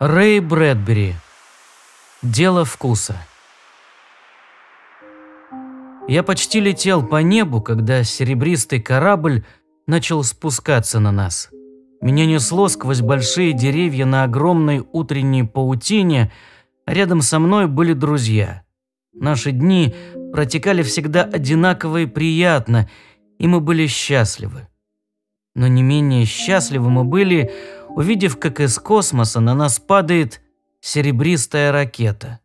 Рэй Брэдбери. Дело вкуса. Я почти летел по небу, когда серебристый корабль начал спускаться на нас. Меня несло сквозь большие деревья на огромной утренней паутине, а рядом со мной были друзья. Наши дни протекали всегда одинаково и приятно, и мы были счастливы. Но не менее счастливы мы были, увидев, как из космоса на нас падает серебристая ракета.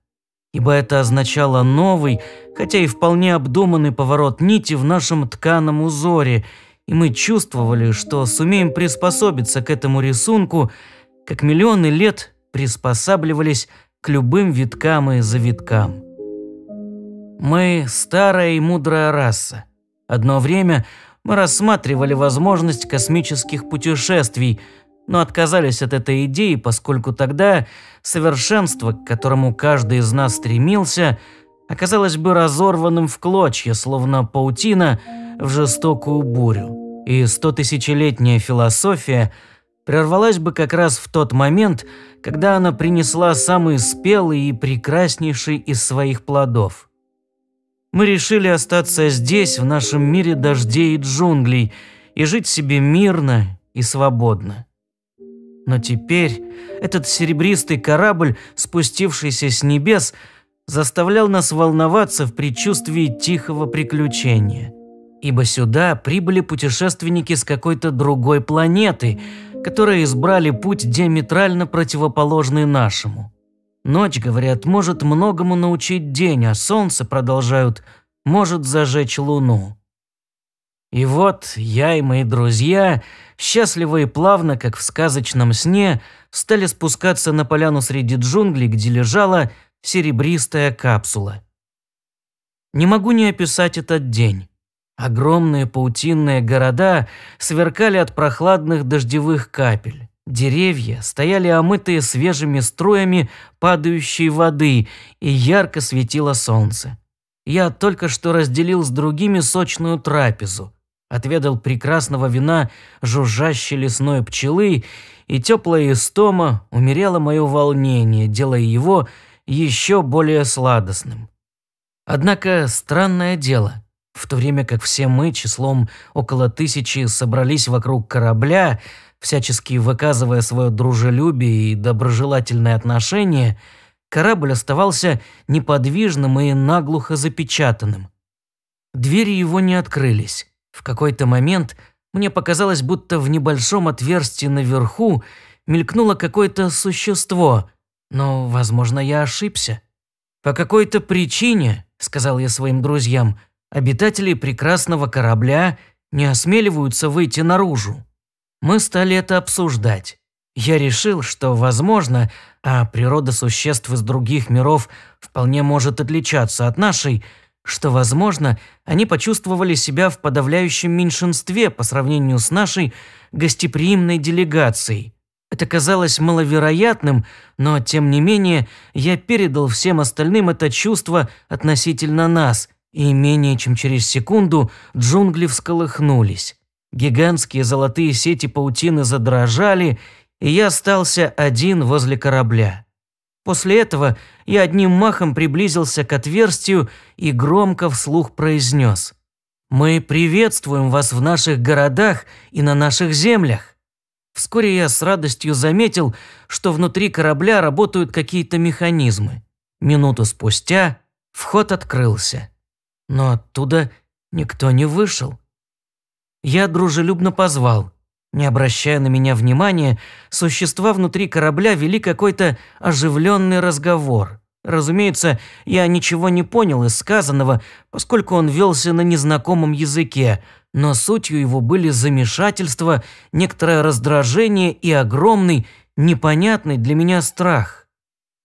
Ибо это означало новый, хотя и вполне обдуманный поворот нити в нашем тканом узоре, и мы чувствовали, что сумеем приспособиться к этому рисунку, как миллионы лет приспосабливались к любым виткам и завиткам. Мы – старая и мудрая раса. Одно время мы рассматривали возможность космических путешествий, но отказались от этой идеи, поскольку тогда совершенство, к которому каждый из нас стремился, оказалось бы разорванным в клочья, словно паутина в жестокую бурю. И стотысячелетняя философия прервалась бы как раз в тот момент, когда она принесла самый спелый и прекраснейший из своих плодов. Мы решили остаться здесь, в нашем мире дождей и джунглей, и жить себе мирно и свободно. Но теперь этот серебристый корабль, спустившийся с небес, заставлял нас волноваться в предчувствии тихого приключения. Ибо сюда прибыли путешественники с какой-то другой планеты, которые избрали путь диаметрально противоположный нашему. Ночь, говорят, может многому научить день, а солнце, продолжают, может зажечь луну. И вот я и мои друзья, счастливо и плавно, как в сказочном сне, стали спускаться на поляну среди джунглей, где лежала серебристая капсула. Не могу не описать этот день. Огромные паутинные города сверкали от прохладных дождевых капель. Деревья стояли омытые свежими струями падающей воды, и ярко светило солнце. Я только что разделил с другими сочную трапезу. Отведал прекрасного вина жужжащей лесной пчелы, и теплая истома умеряла мое волнение, делая его еще более сладостным. Однако странное дело, в то время как все мы числом около 1000 собрались вокруг корабля, всячески выказывая свое дружелюбие и доброжелательное отношение, корабль оставался неподвижным и наглухо запечатанным. Двери его не открылись. В какой-то момент мне показалось, будто в небольшом отверстии наверху мелькнуло какое-то существо, но, возможно, я ошибся. «По какой-то причине, — сказал я своим друзьям, — обитатели прекрасного корабля не осмеливаются выйти наружу». Мы стали это обсуждать. Я решил, что, возможно, а природа существ из других миров вполне может отличаться от нашей, что, возможно, они почувствовали себя в подавляющем меньшинстве по сравнению с нашей гостеприимной делегацией. Это казалось маловероятным, но, тем не менее, я передал всем остальным это чувство относительно нас, и менее чем через секунду джунгли всколыхнулись. Гигантские золотые сети паутины задрожали, и я остался один возле корабля. После этого я одним махом приблизился к отверстию и громко вслух произнес: «Мы приветствуем вас в наших городах и на наших землях». Вскоре я с радостью заметил, что внутри корабля работают какие-то механизмы. Минуту спустя вход открылся, но оттуда никто не вышел. Я дружелюбно позвал. Не обращая на меня внимания, существа внутри корабля вели какой-то оживленный разговор. Разумеется, я ничего не понял из сказанного, поскольку он велся на незнакомом языке, но сутью его были замешательство, некоторое раздражение и огромный, непонятный для меня страх.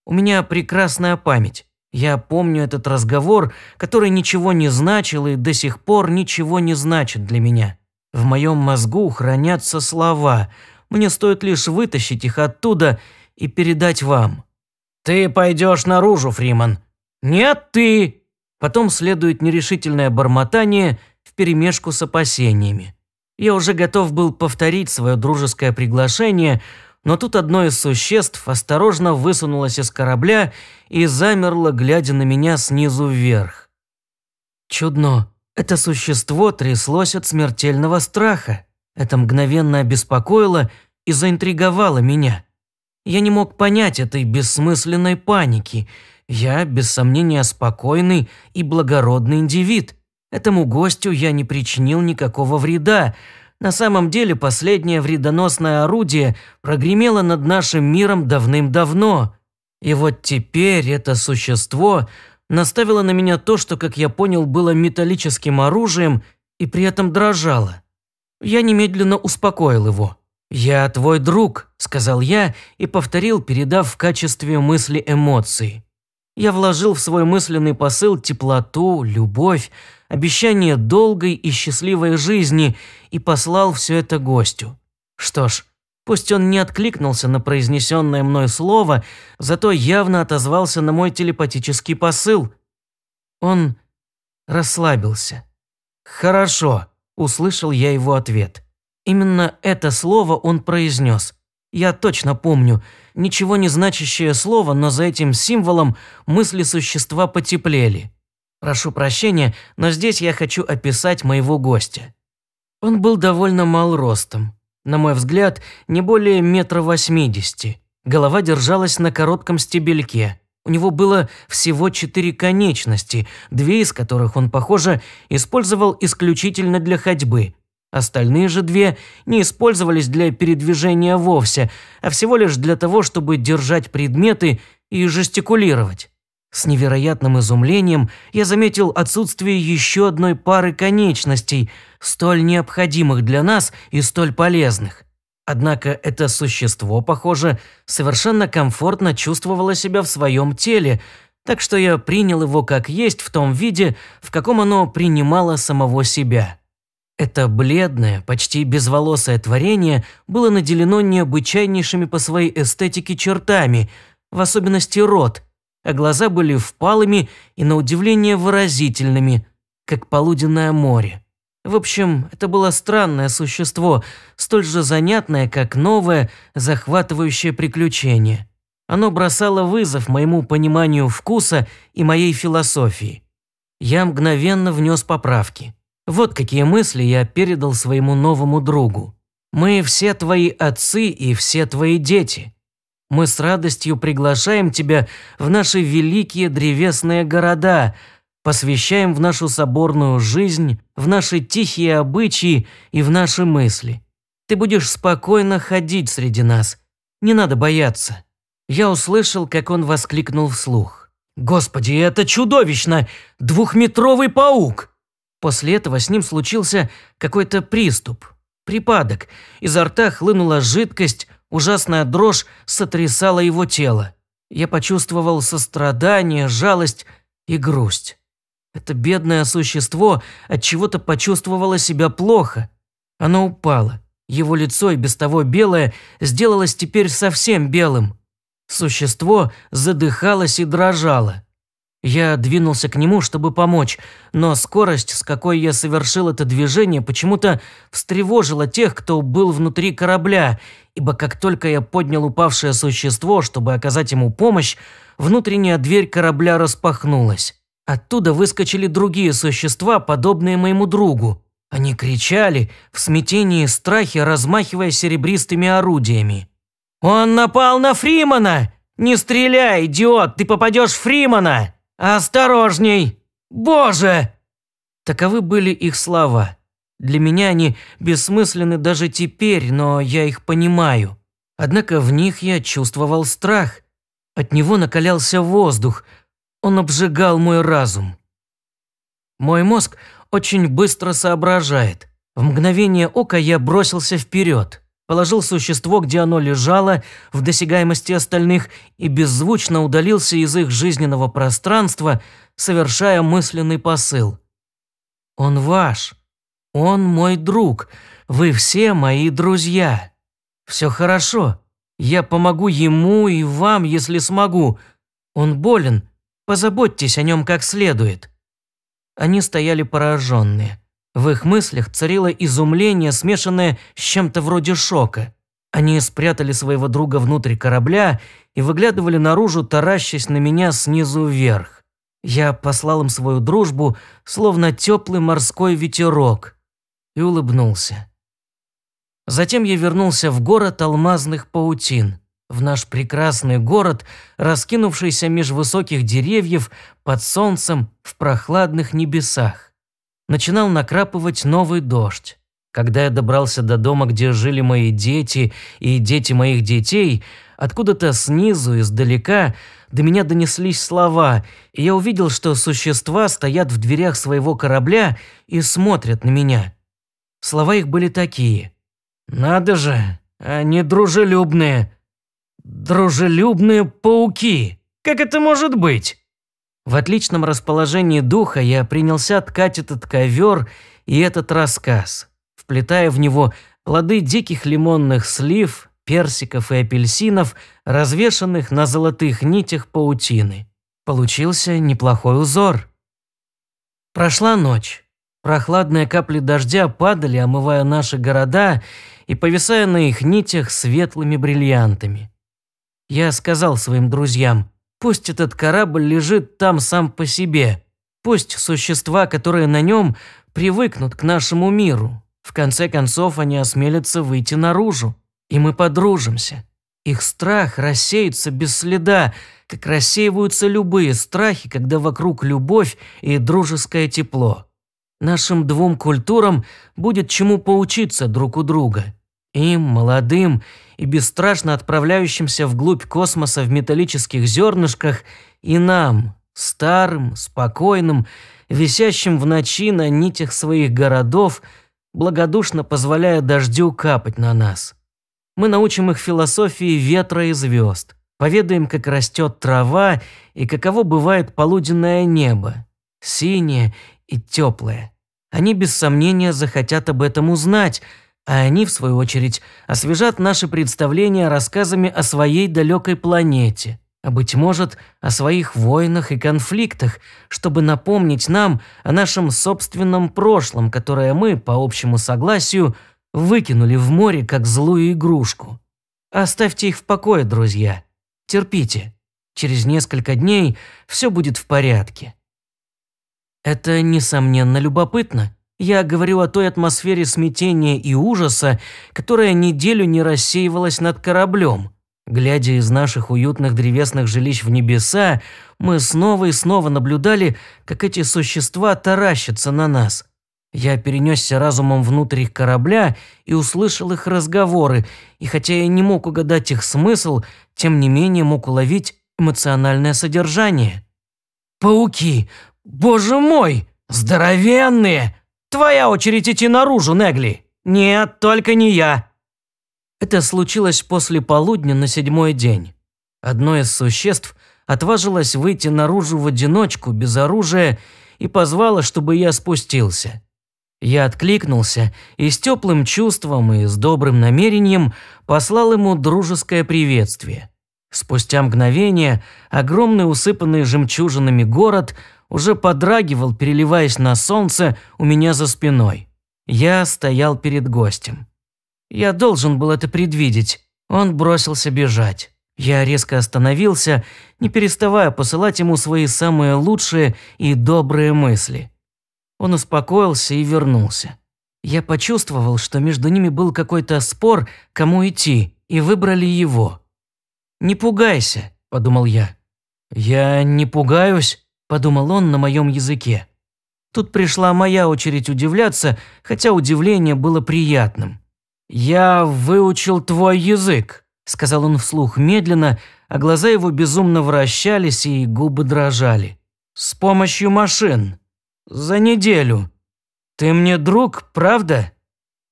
У меня прекрасная память. Я помню этот разговор, который ничего не значил и до сих пор ничего не значит для меня. В моем мозгу хранятся слова. Мне стоит лишь вытащить их оттуда и передать вам. «Ты пойдешь наружу, Фриман». «Нет, ты». Потом следует нерешительное бормотание вперемешку с опасениями. Я уже готов был повторить свое дружеское приглашение, Но тут одно из существ осторожно высунулось из корабля и замерло, глядя на меня снизу вверх. Чудно. Это существо тряслось от смертельного страха. Это мгновенно обеспокоило и заинтриговало меня. Я не мог понять этой бессмысленной паники. Я, без сомнения, спокойный и благородный индивид. Этому гостю я не причинил никакого вреда. На самом деле, последнее вредоносное орудие прогремело над нашим миром давным-давно. И вот теперь это существо наставило на меня то, что, как я понял, было металлическим оружием и при этом дрожало. Я немедленно успокоил его. «Я твой друг», – сказал я и повторил, передав в качестве мысли эмоции. Я вложил в свой мысленный посыл теплоту, любовь, обещание долгой и счастливой жизни и послал все это гостю. Что ж, пусть он не откликнулся на произнесенное мной слово, зато явно отозвался на мой телепатический посыл. Он расслабился. «Хорошо», – услышал я его ответ. Именно это слово он произнес. Я точно помню. Ничего не значащее слово, но за этим символом мысли существа потеплели. Прошу прощения, но здесь я хочу описать моего гостя. Он был довольно мал ростом. На мой взгляд, не более 1,80 м. Голова держалась на коротком стебельке. У него было всего 4 конечности, 2 из которых он, похоже, использовал исключительно для ходьбы. Остальные же 2 не использовались для передвижения вовсе, а всего лишь для того, чтобы держать предметы и жестикулировать. С невероятным изумлением я заметил отсутствие еще одной пары конечностей, столь необходимых для нас и столь полезных. Однако это существо, похоже, совершенно комфортно чувствовало себя в своем теле, так что я принял его как есть в том виде, в каком оно принимало самого себя. Это бледное, почти безволосое творение было наделено необычайнейшими по своей эстетике чертами, в особенности рот, а глаза были впалыми и, на удивление, выразительными, как полуденное море. В общем, это было странное существо, столь же занятное, как новое, захватывающее приключение. Оно бросало вызов моему пониманию вкуса и моей философии. Я мгновенно внес поправки. Вот какие мысли я передал своему новому другу. «Мы все твои отцы и все твои дети. Мы с радостью приглашаем тебя в наши великие древесные города, посвящаем в нашу соборную жизнь, в наши тихие обычаи и в наши мысли. Ты будешь спокойно ходить среди нас. Не надо бояться». Я услышал, как он воскликнул вслух. «Господи, это чудовищно! 2-метровый паук!» После этого с ним случился какой-то приступ, припадок. Изо рта хлынула жидкость, ужасная дрожь сотрясала его тело. Я почувствовал сострадание, жалость и грусть. Это бедное существо отчего-то почувствовало себя плохо. Оно упало. Его лицо, и без того белое, сделалось теперь совсем белым. Существо задыхалось и дрожало. Я двинулся к нему, чтобы помочь, но скорость, с какой я совершил это движение, почему-то встревожила тех, кто был внутри корабля, ибо как только я поднял упавшее существо, чтобы оказать ему помощь, внутренняя дверь корабля распахнулась. Оттуда выскочили другие существа, подобные моему другу. Они кричали, в смятении и страхе размахивая серебристыми орудиями. «Он напал на Фримана! Не стреляй, идиот, ты попадешь в Фримана! «Осторожней! Боже!» Таковы были их слова. Для меня они бессмысленны даже теперь, но я их понимаю. Однако в них я чувствовал страх. От него накалялся воздух. Он обжигал мой разум. Мой мозг очень быстро соображает. В мгновение ока я бросился вперед. Положил существо, где оно лежало, в досягаемости остальных, и беззвучно удалился из их жизненного пространства, совершая мысленный посыл. «Он ваш. Он мой друг. Вы все мои друзья. Все хорошо. Я помогу ему и вам, если смогу. Он болен. Позаботьтесь о нем как следует». Они стояли пораженные. В их мыслях царило изумление, смешанное с чем-то вроде шока. Они спрятали своего друга внутрь корабля и выглядывали наружу, таращась на меня снизу вверх. Я послал им свою дружбу, словно теплый морской ветерок, и улыбнулся. Затем я вернулся в город алмазных паутин, в наш прекрасный город, раскинувшийся меж высоких деревьев, под солнцем, в прохладных небесах. Начинал накрапывать новый дождь. Когда я добрался до дома, где жили мои дети и дети моих детей, откуда-то снизу, издалека, до меня донеслись слова, и я увидел, что существа стоят в дверях своего корабля и смотрят на меня. Слова их были такие: «Надо же, они дружелюбные. Дружелюбные пауки. Как это может быть?» В отличном расположении духа я принялся ткать этот ковер и этот рассказ, вплетая в него плоды диких лимонных слив, персиков и апельсинов, развешанных на золотых нитях паутины. Получился неплохой узор. Прошла ночь. Прохладные капли дождя падали, омывая наши города и повисая на их нитях светлыми бриллиантами. Я сказал своим друзьям: пусть этот корабль лежит там сам по себе, пусть существа, которые на нем, привыкнут к нашему миру. В конце концов, они осмелятся выйти наружу, и мы подружимся. Их страх рассеется без следа, как рассеиваются любые страхи, когда вокруг любовь и дружеское тепло. Нашим двум культурам будет чему поучиться друг у друга. Им, молодым и бесстрашно отправляющимся вглубь космоса в металлических зернышках, и нам, старым, спокойным, висящим в ночи на нитях своих городов, благодушно позволяя дождю капать на нас. Мы научим их философии ветра и звезд, поведаем, как растет трава и каково бывает полуденное небо, синее и теплое. Они без сомнения захотят об этом узнать, а они, в свою очередь, освежат наши представления рассказами о своей далекой планете, а, быть может, о своих войнах и конфликтах, чтобы напомнить нам о нашем собственном прошлом, которое мы, по общему согласию, выкинули в море, как злую игрушку. Оставьте их в покое, друзья. Терпите. Через несколько дней все будет в порядке. Это, несомненно, любопытно. Я говорю о той атмосфере смятения и ужаса, которая неделю не рассеивалась над кораблем. Глядя из наших уютных древесных жилищ в небеса, мы снова и снова наблюдали, как эти существа таращатся на нас. Я перенесся разумом внутрь их корабля и услышал их разговоры, и хотя я не мог угадать их смысл, тем не менее мог уловить эмоциональное содержание. «Пауки! Боже мой! Здоровенные! Твоя очередь идти наружу, Негли!» «Нет, только не я!» Это случилось после полудня на седьмой день. Одно из существ отважилось выйти наружу в одиночку, без оружия, и позвало, чтобы я спустился. Я откликнулся и с теплым чувством и с добрым намерением послал ему дружеское приветствие. Спустя мгновение огромный, усыпанный жемчужинами город уже подрагивал, переливаясь на солнце у меня за спиной. Я стоял перед гостем. Я должен был это предвидеть. Он бросился бежать. Я резко остановился, не переставая посылать ему свои самые лучшие и добрые мысли. Он успокоился и вернулся. Я почувствовал, что между ними был какой-то спор, кому идти, и выбрали его. «Не пугайся», – подумал я. «Я не пугаюсь», – подумал он на моем языке. Тут пришла моя очередь удивляться, хотя удивление было приятным. «Я выучил твой язык», – сказал он вслух медленно, а глаза его безумно вращались и губы дрожали. «С помощью машин. За неделю. Ты мне друг, правда?»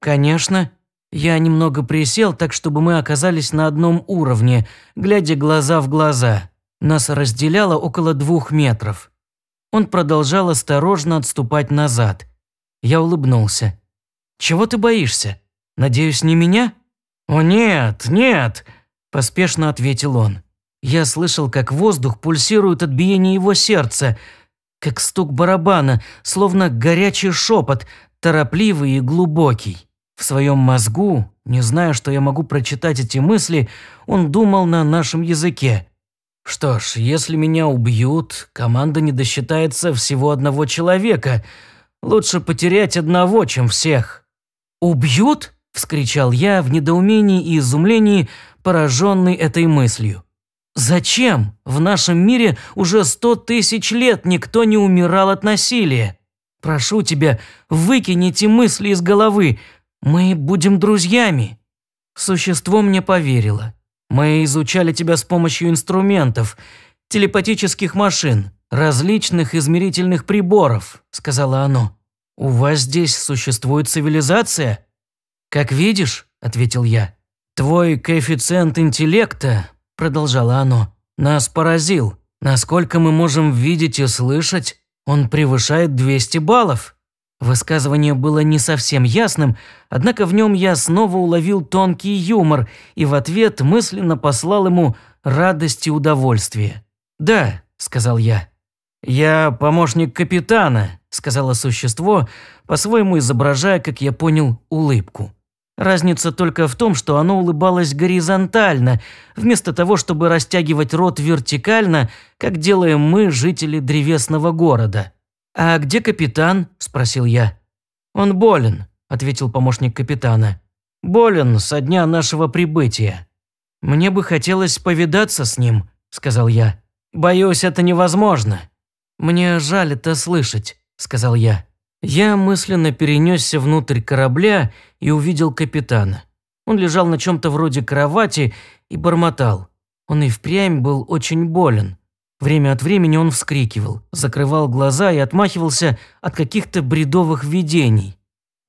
«Конечно». Я немного присел, так чтобы мы оказались на одном уровне, глядя глаза в глаза. Нас разделяло около 2 метров. Он продолжал осторожно отступать назад. Я улыбнулся. «Чего ты боишься? Надеюсь, не меня?» «О, нет, нет», – поспешно ответил он. Я слышал, как воздух пульсирует от биения его сердца, как стук барабана, словно горячий шепот, торопливый и глубокий. В своем мозгу, не зная, что я могу прочитать эти мысли, он думал на нашем языке. Что ж, если меня убьют, команда не досчитается всего одного человека. Лучше потерять одного, чем всех. «Убьют?» – вскричал я в недоумении и изумлении, пораженный этой мыслью. «Зачем? В нашем мире уже 100 тысяч лет никто не умирал от насилия. Прошу тебя, выкинь эти мысли из головы. Мы будем друзьями». Существо мне поверило. Мы изучали тебя с помощью инструментов, телепатических машин, различных измерительных приборов, сказала оно. У вас здесь существует цивилизация? Как видишь, ответил я. Твой коэффициент интеллекта, продолжало оно, нас поразил. Насколько мы можем видеть и слышать, он превышает 200 баллов. Высказывание было не совсем ясным, однако в нем я снова уловил тонкий юмор и в ответ мысленно послал ему радость и удовольствие. «Да», – сказал я. «Я помощник капитана», – сказала существо, по-своему изображая, как я понял, улыбку. Разница только в том, что оно улыбалось горизонтально, вместо того, чтобы растягивать рот вертикально, как делаем мы, жители древесного города. «А где капитан?» – спросил я. «Он болен», – ответил помощник капитана. «Болен со дня нашего прибытия». «Мне бы хотелось повидаться с ним», – сказал я. «Боюсь, это невозможно». «Мне жаль это слышать», – сказал я. Я мысленно перенесся внутрь корабля и увидел капитана. Он лежал на чем-то вроде кровати и бормотал. Он и впрямь был очень болен. Время от времени он вскрикивал, закрывал глаза и отмахивался от каких-то бредовых видений.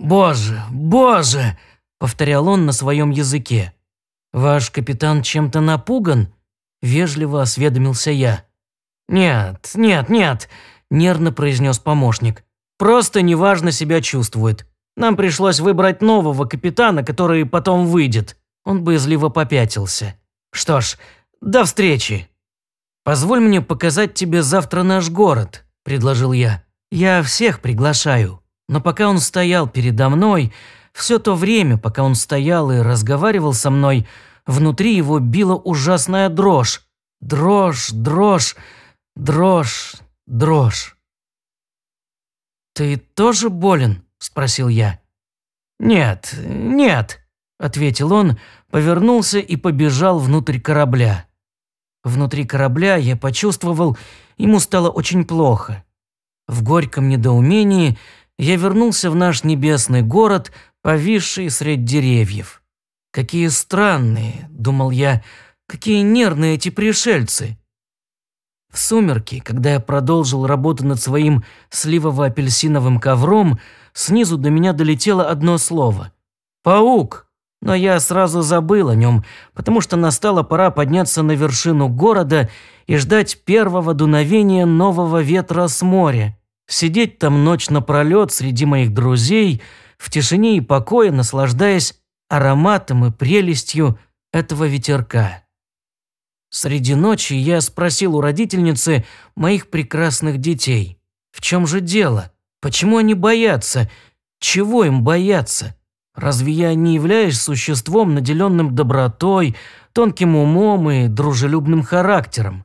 «Боже, боже!» – повторял он на своем языке. «Ваш капитан чем-то напуган?» – вежливо осведомился я. «Нет, нет, нет!» – нервно произнес помощник. «Просто неважно себя чувствует. Нам пришлось выбрать нового капитана, который потом выйдет». Он боязливо попятился. «Что ж, до встречи!» «Позволь мне показать тебе завтра наш город», – предложил я. «Я всех приглашаю». Но пока он стоял передо мной, все то время, пока он стоял и разговаривал со мной, внутри его била ужасная дрожь. Дрожь, дрожь, дрожь, дрожь. «Ты тоже болен?» – спросил я. «Нет, нет», – ответил он, повернулся и побежал внутрь корабля. Внутри корабля я почувствовал, ему стало очень плохо. В горьком недоумении я вернулся в наш небесный город, повисший средь деревьев. «Какие странные», – думал я, – «какие нервные эти пришельцы». В сумерки, когда я продолжил работу над своим сливово-апельсиновым ковром, снизу до меня долетело одно слово – «паук». Но я сразу забыл о нем, потому что настала пора подняться на вершину города и ждать первого дуновения нового ветра с моря. Сидеть там ночь напролет среди моих друзей, в тишине и покое, наслаждаясь ароматом и прелестью этого ветерка. Среди ночи я спросил у родительницы моих прекрасных детей, в чем же дело, почему они боятся, чего им бояться? Разве я не являюсь существом, наделенным добротой, тонким умом и дружелюбным характером?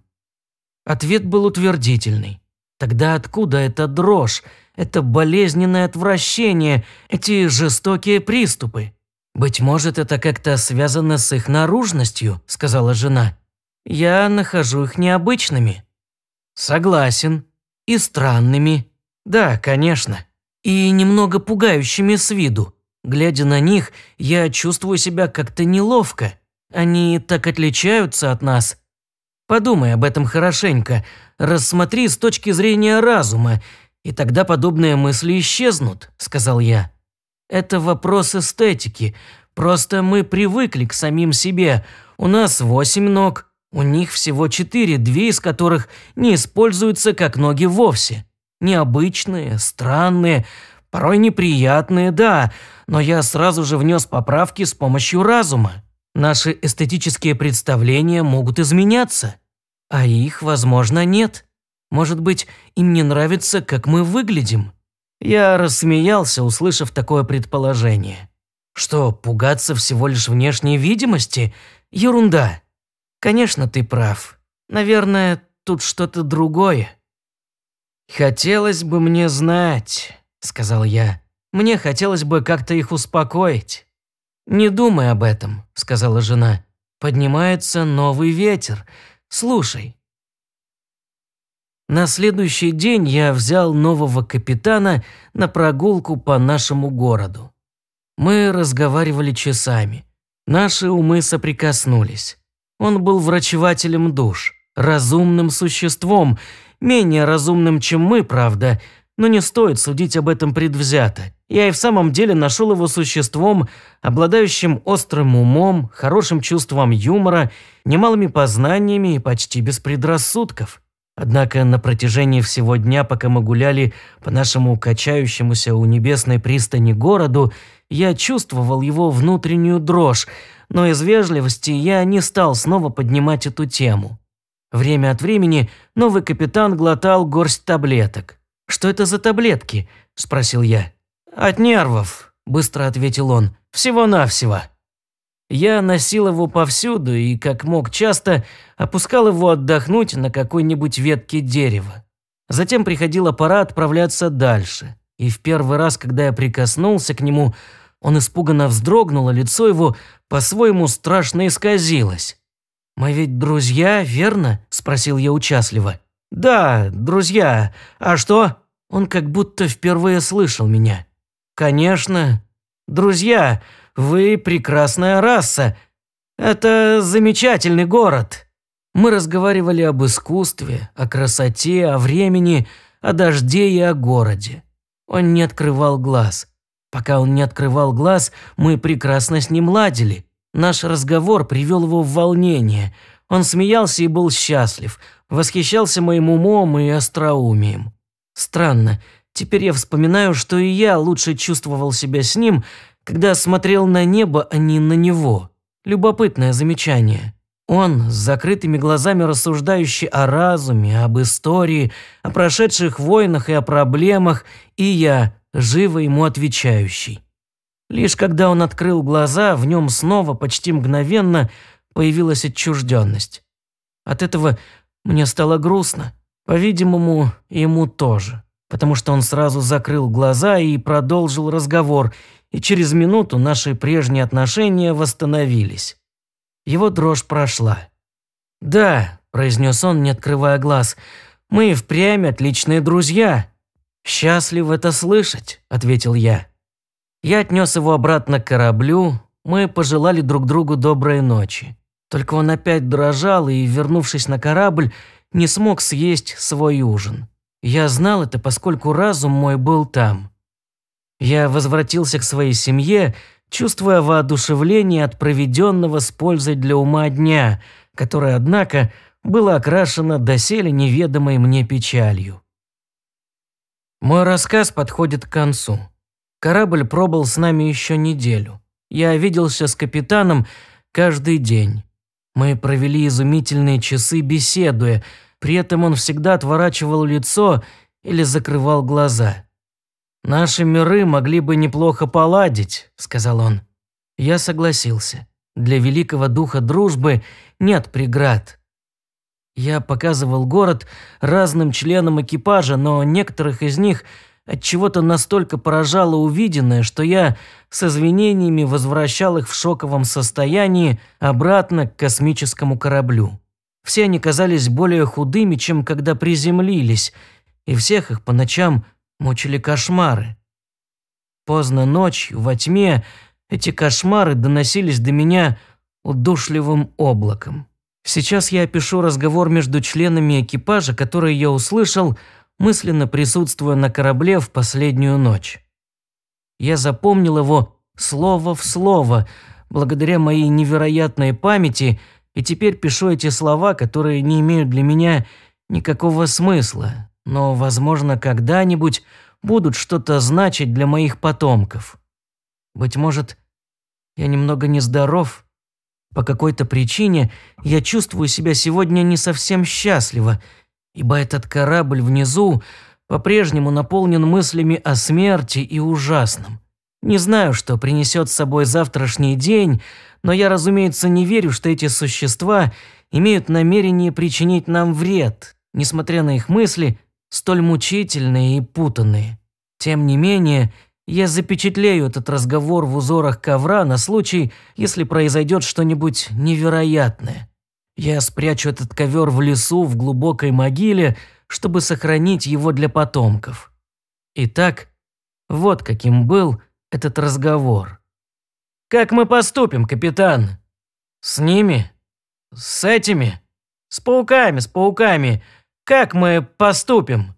Ответ был утвердительный. Тогда откуда эта дрожь, это болезненное отвращение, эти жестокие приступы? Быть может, это как-то связано с их наружностью, сказала жена. Я нахожу их необычными. Согласен. И странными. Да, конечно. И немного пугающими с виду. Глядя на них, я чувствую себя как-то неловко. Они так отличаются от нас. Подумай об этом хорошенько, рассмотри с точки зрения разума, и тогда подобные мысли исчезнут, сказал я. Это вопрос эстетики. Просто мы привыкли к самим себе. У нас 8 ног, у них всего 4, 2 из которых не используются как ноги вовсе. Необычные, странные, порой неприятные, да, но я сразу же внес поправки с помощью разума. Наши эстетические представления могут изменяться, а их, возможно, нет. Может быть, им не нравится, как мы выглядим. Я рассмеялся, услышав такое предположение. Что, пугаться всего лишь внешней видимости? Ерунда. Конечно, ты прав. Наверное, тут что-то другое. «Хотелось бы мне знать», – сказал я. «Мне хотелось бы как-то их успокоить». «Не думай об этом», – сказала жена. «Поднимается новый ветер. Слушай». На следующий день я взял нового капитана на прогулку по нашему городу. Мы разговаривали часами. Наши умы соприкоснулись. Он был врачевателем душ, разумным существом, менее разумным, чем мы, правда, но не стоит судить об этом предвзято. Я и в самом деле нашел его существом, обладающим острым умом, хорошим чувством юмора, немалыми познаниями и почти без предрассудков. Однако на протяжении всего дня, пока мы гуляли по нашему качающемуся у небесной пристани городу, я чувствовал его внутреннюю дрожь, но из вежливости я не стал снова поднимать эту тему. Время от времени новый капитан глотал горсть таблеток. «Что это за таблетки?» – спросил я. «От нервов», – быстро ответил он. «Всего-навсего». Я носил его повсюду и, как мог часто, опускал его отдохнуть на какой-нибудь ветке дерева. Затем приходила пора отправляться дальше. И в первый раз, когда я прикоснулся к нему, он испуганно вздрогнул, а лицо его по-своему страшно исказилось. «Мы ведь друзья, верно?» – спросил я участливо. «Да, друзья. А что?» Он как будто впервые слышал меня. «Конечно. Друзья, вы прекрасная раса. Это замечательный город». Мы разговаривали об искусстве, о красоте, о времени, о дожде и о городе. Он не открывал глаз. Пока он не открывал глаз, мы прекрасно с ним ладили. Наш разговор привел его в волнение. Он смеялся и был счастлив, восхищался моим умом и остроумием. Странно, теперь я вспоминаю, что и я лучше чувствовал себя с ним, когда смотрел на небо, а не на него. Любопытное замечание. Он, с закрытыми глазами рассуждающий о разуме, об истории, о прошедших войнах и о проблемах, и я, живо ему отвечающий. Лишь когда он открыл глаза, в нем снова почти мгновенно появилась отчужденность. От этого мне стало грустно. По-видимому, ему тоже. Потому что он сразу закрыл глаза и продолжил разговор, и через минуту наши прежние отношения восстановились. Его дрожь прошла. «Да», – произнес он, не открывая глаз, – «мы впрямь отличные друзья». «Счастлив это слышать», – ответил я. Я отнес его обратно к кораблю, мы пожелали друг другу доброй ночи. Только он опять дрожал и, вернувшись на корабль, не смог съесть свой ужин. Я знал это, поскольку разум мой был там. Я возвратился к своей семье, чувствуя воодушевление от проведенного с пользой для ума дня, которое, однако, было окрашено доселе неведомой мне печалью. Мой рассказ подходит к концу. Корабль пробыл с нами еще неделю. Я виделся с капитаном каждый день. Мы провели изумительные часы, беседуя, при этом он всегда отворачивал лицо или закрывал глаза. «Наши миры могли бы неплохо поладить», – сказал он. Я согласился. Для великого духа дружбы нет преград. Я показывал город разным членам экипажа, но некоторых из них – отчего-то настолько поражало увиденное, что я с извинениями возвращал их в шоковом состоянии обратно к космическому кораблю. Все они казались более худыми, чем когда приземлились, и всех их по ночам мучили кошмары. Поздно ночью, во тьме, эти кошмары доносились до меня удушливым облаком. Сейчас я опишу разговор между членами экипажа, который я услышал, мысленно присутствуя на корабле в последнюю ночь. Я запомнил его слово в слово, благодаря моей невероятной памяти, и теперь пишу эти слова, которые не имеют для меня никакого смысла, но, возможно, когда-нибудь будут что-то значить для моих потомков. Быть может, я немного нездоров. По какой-то причине я чувствую себя сегодня не совсем счастливо, ибо этот корабль внизу по-прежнему наполнен мыслями о смерти и ужасном. Не знаю, что принесет с собой завтрашний день, но я, разумеется, не верю, что эти существа имеют намерение причинить нам вред, несмотря на их мысли, столь мучительные и путанные. Тем не менее, я запечатлею этот разговор в узорах ковра на случай, если произойдет что-нибудь невероятное. Я спрячу этот ковер в лесу, в глубокой могиле, чтобы сохранить его для потомков. Итак, вот каким был этот разговор. «Как мы поступим, капитан?» «С ними? С этими?» «С пауками, с пауками. Как мы поступим?»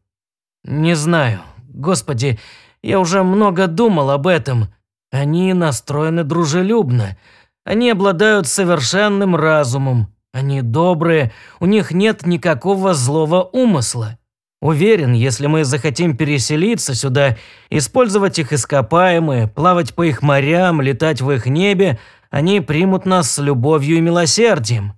«Не знаю. Господи, я уже много думал об этом. Они настроены дружелюбно. Они обладают совершенным разумом. Они добрые, у них нет никакого злого умысла. Уверен, если мы захотим переселиться сюда, использовать их ископаемые, плавать по их морям, летать в их небе, они примут нас с любовью и милосердием».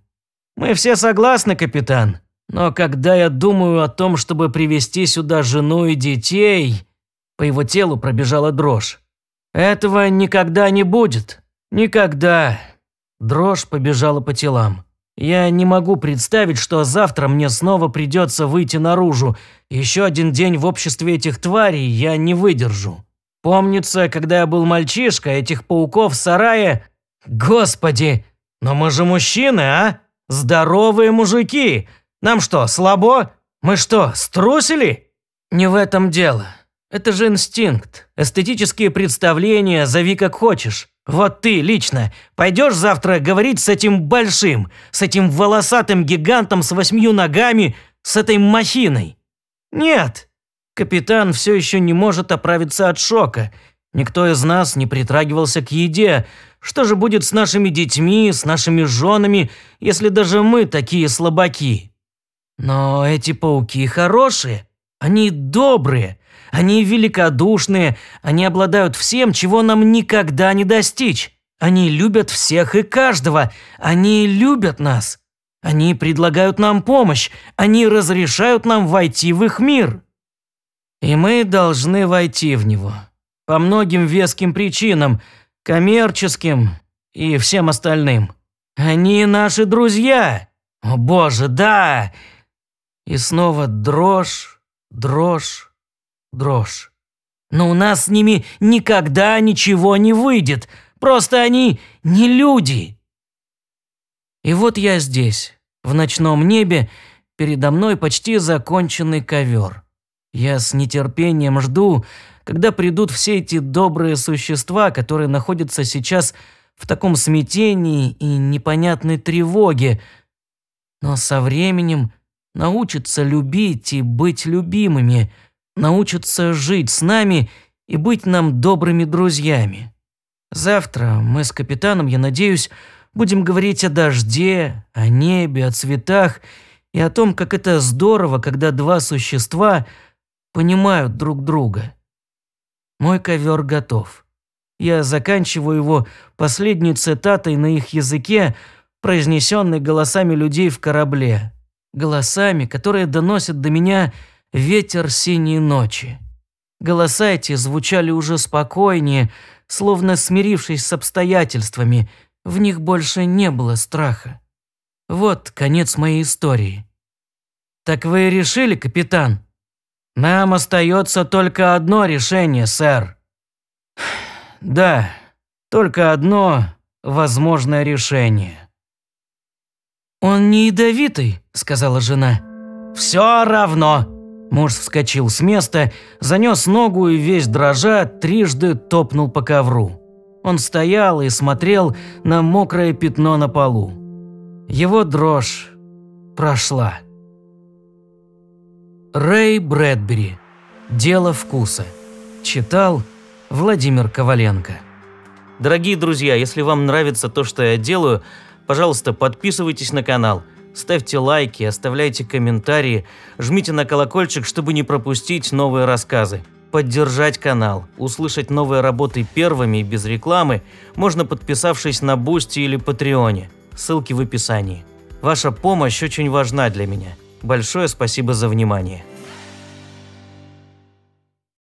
«Мы все согласны, капитан. Но когда я думаю о том, чтобы привести сюда жену и детей...» По его телу пробежала дрожь. «Этого никогда не будет. Никогда». Дрожь побежала по телам. «Я не могу представить, что завтра мне снова придется выйти наружу. Еще один день в обществе этих тварей я не выдержу. Помнится, когда я был мальчишка, этих пауков в сарае... Господи, но мы же мужчины, а? Здоровые мужики! Нам что, слабо? Мы что, струсили?» «Не в этом дело. Это же инстинкт. Эстетические представления, зови как хочешь. Вот ты лично пойдешь завтра говорить с этим большим, с этим волосатым гигантом с 8 ногами, с этой махиной?» «Нет». Капитан все еще не может оправиться от шока. Никто из нас не притрагивался к еде. Что же будет с нашими детьми, с нашими женами, если даже мы такие слабаки? Но эти пауки хорошие. Они добрые. Они великодушные, они обладают всем, чего нам никогда не достичь. Они любят всех и каждого, они любят нас. Они предлагают нам помощь, они разрешают нам войти в их мир. И мы должны войти в него. По многим веским причинам, коммерческим и всем остальным. Они наши друзья. О боже, да! И снова дрожь, дрожь. Дрожь. «Но у нас с ними никогда ничего не выйдет. Просто они не люди». И вот я здесь, в ночном небе, передо мной почти законченный ковер. Я с нетерпением жду, когда придут все эти добрые существа, которые находятся сейчас в таком смятении и непонятной тревоге, но со временем научатся любить и быть любимыми, научатся жить с нами и быть нам добрыми друзьями. Завтра мы с капитаном, я надеюсь, будем говорить о дожде, о небе, о цветах и о том, как это здорово, когда два существа понимают друг друга. Мой ковер готов. Я заканчиваю его последней цитатой на их языке, произнесенной голосами людей в корабле, голосами, которые доносят до меня ветер синей ночи. Голоса эти звучали уже спокойнее, словно смирившись с обстоятельствами, в них больше не было страха. Вот конец моей истории. «Так вы решили, капитан?» «Нам остается только одно решение, сэр». «Да, только одно возможное решение». «Он не ядовитый», — сказала жена. «Все равно». Муж вскочил с места, занес ногу и весь дрожа трижды топнул по ковру. Он стоял и смотрел на мокрое пятно на полу. Его дрожь прошла. Рэй Брэдбери. «Дело вкуса». Читал Владимир Коваленко. Дорогие друзья, если вам нравится то, что я делаю, пожалуйста, подписывайтесь на канал. Ставьте лайки, оставляйте комментарии, жмите на колокольчик, чтобы не пропустить новые рассказы. Поддержать канал, услышать новые работы первыми и без рекламы можно, подписавшись на Бусти или Патреоне. Ссылки в описании. Ваша помощь очень важна для меня. Большое спасибо за внимание.